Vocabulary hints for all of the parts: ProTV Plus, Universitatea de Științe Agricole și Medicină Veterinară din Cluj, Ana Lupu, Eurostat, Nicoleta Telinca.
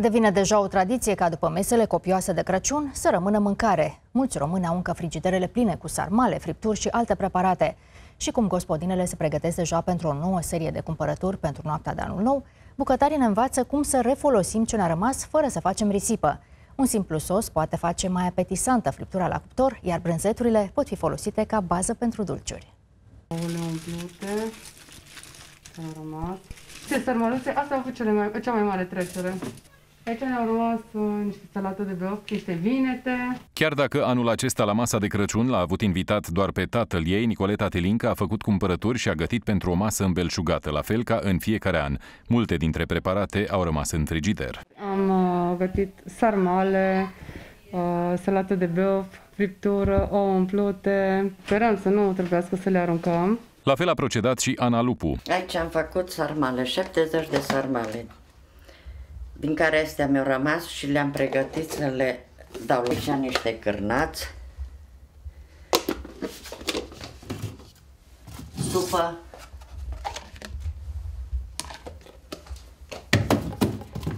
Devine deja o tradiție ca după mesele copioase de Crăciun să rămână mâncare. Mulți români au încă frigiderele pline cu sarmale, fripturi și alte preparate. Și cum gospodinele se pregătesc deja pentru o nouă serie de cumpărături pentru noaptea de anul nou, bucătarii ne învață cum să refolosim ce ne-a rămas fără să facem risipă. Un simplu sos poate face mai apetisantă friptura la cuptor, iar brânzeturile pot fi folosite ca bază pentru dulciuri. Ouăle umplute, ce-au rămas. Ce sarmaluțe, asta a fost cea mai mare trecere. Aici ne-au rămas niște salată de băuf, niște vinete. Chiar dacă anul acesta la masa de Crăciun l-a avut invitat doar pe tatăl ei, Nicoleta Telinca a făcut cumpărături și a gătit pentru o masă îmbelșugată, la fel ca în fiecare an. Multe dintre preparate au rămas în frigider. Am gătit sarmale, salată de băuf, friptură, ouă umplute. Sperăm să nu trebuiască să le aruncăm. La fel a procedat și Ana Lupu. Aici am făcut sarmale, 70 de sarmale, din care astea mi-au rămas și le-am pregătit să le dau așa niște cârnați. Supă.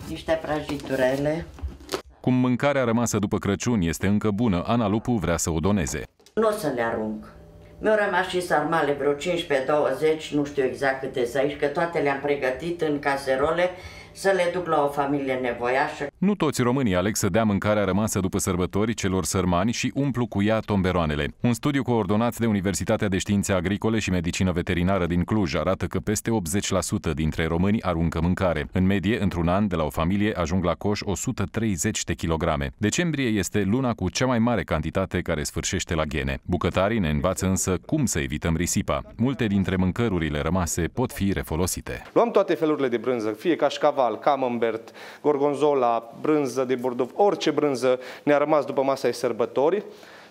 Niște prăjiturele. Cum mâncarea rămasă după Crăciun este încă bună, Ana Lupu vrea să o doneze. Nu o să le arunc. Mi-au rămas și sarmale, vreo 15-20, nu știu exact câte sunt aici, că toate le-am pregătit în caserole să le duc la o familie nevoiașă. Nu toți românii aleg să dea mâncarea rămasă după sărbători celor sărmani și umplu cu ea tomberoanele. Un studiu coordonat de Universitatea de Științe Agricole și Medicină Veterinară din Cluj arată că peste 80% dintre români aruncă mâncare. În medie, într-un an, de la o familie ajung la coș 130 de kilograme. Decembrie este luna cu cea mai mare cantitate care sfârșește la ghene. Bucătarii ne învață însă cum să evităm risipa. Multe dintre mâncărurile rămase pot fi refolosite. Luăm toate felurile de brânză, fie cașcaval, camembert, gorgonzola, brânză de Bordov, orice brânză ne-a rămas după masa de sărbători,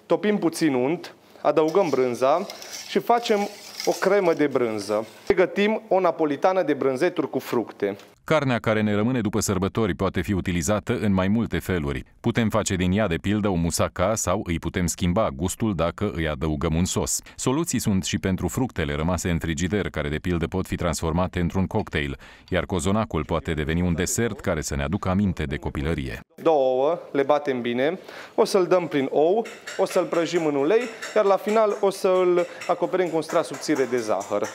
topim puțin unt, adăugăm brânza și facem o cremă de brânză. Pregătim o napolitană de brânzeturi cu fructe. Carnea care ne rămâne după sărbători poate fi utilizată în mai multe feluri. Putem face din ea, de pildă, o musaca sau îi putem schimba gustul dacă îi adăugăm un sos. Soluții sunt și pentru fructele rămase în frigider, care, de pildă, pot fi transformate într-un cocktail, iar cozonacul poate deveni un desert care să ne aducă aminte de copilărie. Două ouă, le batem bine, o să-l dăm prin ou, o să-l prăjim în ulei, iar la final o să-l acoperim cu un strat subțire de zahăr.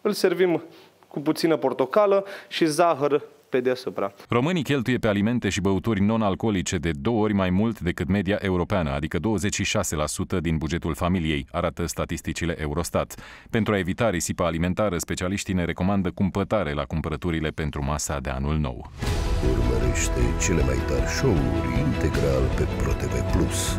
Îl servim cu puțină portocală și zahăr pe deasupra. Românii cheltuie pe alimente și băuturi non-alcoolice de 2 ori mai mult decât media europeană, adică 26% din bugetul familiei, arată statisticile Eurostat. Pentru a evita risipa alimentară, specialiștii ne recomandă cumpătare la cumpărăturile pentru masa de anul nou. Urmărește cele mai tari show-uri integral pe ProTV Plus.